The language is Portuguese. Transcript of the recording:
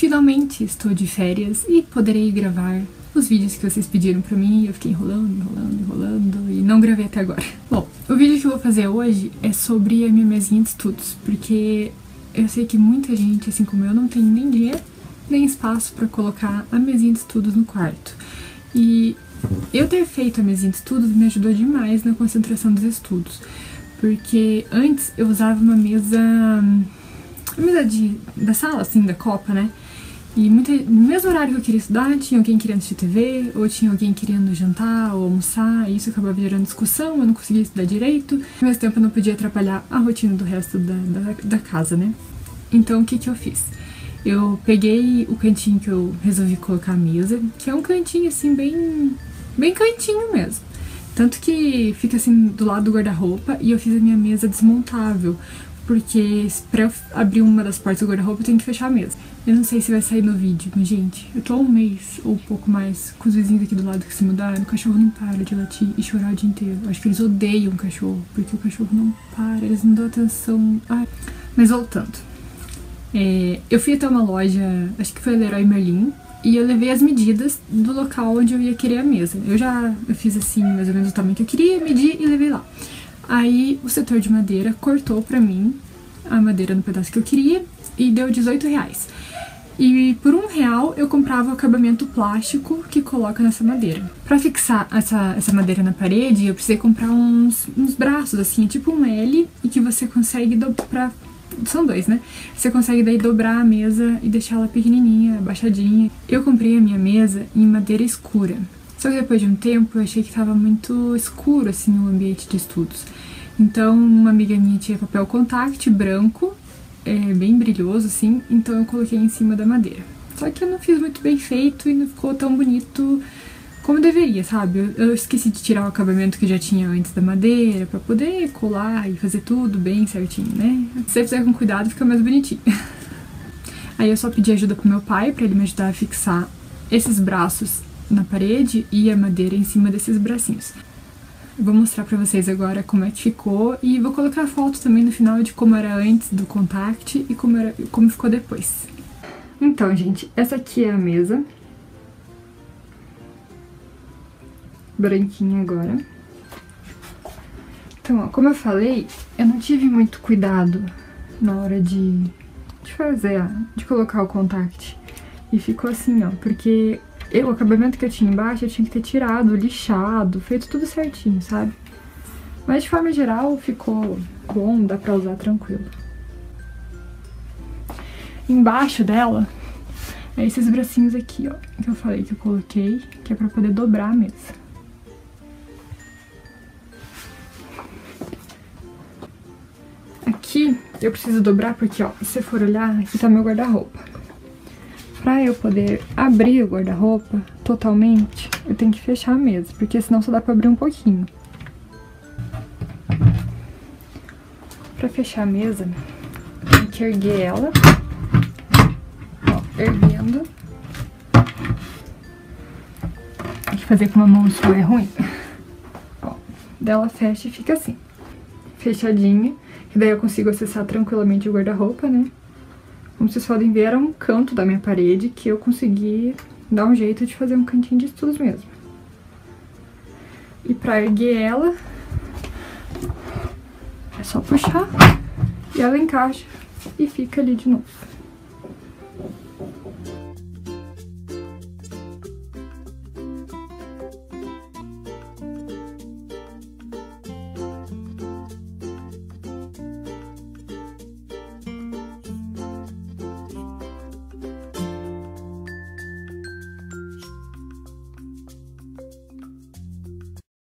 Finalmente estou de férias e poderei gravar os vídeos que vocês pediram pra mim. Eu fiquei enrolando e não gravei até agora. Bom, o vídeo que eu vou fazer hoje é sobre a minha mesinha de estudos, porque eu sei que muita gente, assim como eu, não tem nem dinheiro nem espaço pra colocar a mesinha de estudos no quarto. E eu ter feito a mesinha de estudos me ajudou demais na concentração dos estudos, porque antes eu usava uma mesa... a mesa da sala, assim, da copa, né? E no mesmo horário que eu queria estudar, tinha alguém querendo assistir TV, ou tinha alguém querendo jantar ou almoçar, e isso acabava gerando discussão, eu não conseguia estudar direito, ao mesmo tempo eu não podia atrapalhar a rotina do resto da casa, né? Então o que eu fiz? Eu peguei o cantinho que eu resolvi colocar a mesa, que é um cantinho assim, bem cantinho mesmo. Tanto que fica assim do lado do guarda-roupa, e eu fiz a minha mesa desmontável, porque pra eu abrir uma das portas do guarda-roupa eu tenho que fechar a mesa. Eu não sei se vai sair no vídeo, mas gente, eu tô há um mês ou um pouco mais com os vizinhos aqui do lado que se mudaram, o cachorro não para de latir e chorar o dia inteiro. Eu acho que eles odeiam o cachorro, porque o cachorro não para, eles não dão atenção. Ai. Mas voltando, eu fui até uma loja, acho que foi a Leroy Merlin, e eu levei as medidas do local onde eu ia querer a mesa. Eu fiz assim, mais ou menos o tamanho que eu queria, medi e levei lá. Aí o setor de madeira cortou pra mim a madeira no pedaço que eu queria e deu R$18. E por R$1 eu comprava o acabamento plástico que coloca nessa madeira. Pra fixar essa madeira na parede, eu precisei comprar uns braços, assim, tipo um L, e que você consegue dobrar... São dois, né? Você consegue daí dobrar a mesa e deixar ela pequenininha, abaixadinha. Eu comprei a minha mesa em madeira escura. Só que depois de um tempo eu achei que estava muito escuro, assim, o ambiente de estudos. Então uma amiga minha tinha papel contact branco, bem brilhoso, assim, então eu coloquei em cima da madeira. Só que eu não fiz muito bem feito e não ficou tão bonito como deveria, sabe? Eu esqueci de tirar o acabamento que já tinha antes da madeira, pra poder colar e fazer tudo bem certinho, né? Se você fizer com cuidado, fica mais bonitinho. Aí eu só pedi ajuda pro meu pai, pra ele me ajudar a fixar esses braços na parede e a madeira em cima desses bracinhos. Eu vou mostrar pra vocês agora como é que ficou e vou colocar a foto também no final de como era antes do contact e como ficou depois. Então, gente, essa aqui é a mesa. Branquinha agora. Então, ó, como eu falei, eu não tive muito cuidado na hora de colocar o contact. E ficou assim, ó, porque... o acabamento que eu tinha embaixo, eu tinha que ter tirado, lixado, feito tudo certinho, sabe? Mas de forma geral ficou bom, dá pra usar tranquilo. Embaixo dela é esses bracinhos aqui, ó, que eu falei que eu coloquei, que é pra poder dobrar a mesa. Aqui eu preciso dobrar porque, ó, se você for olhar, aqui tá meu guarda-roupa. Pra eu poder abrir o guarda-roupa totalmente, eu tenho que fechar a mesa, porque senão só dá pra abrir um pouquinho. Pra fechar a mesa, eu tenho que erguer ela, ó, erguendo. Tem que fazer com uma mão só, é ruim. Ó, dela fecha e fica assim, fechadinha, que daí eu consigo acessar tranquilamente o guarda-roupa, né? Como vocês podem ver, era um canto da minha parede que eu consegui dar um jeito de fazer um cantinho de estudos mesmo. E pra erguer ela, é só puxar e ela encaixa e fica ali de novo.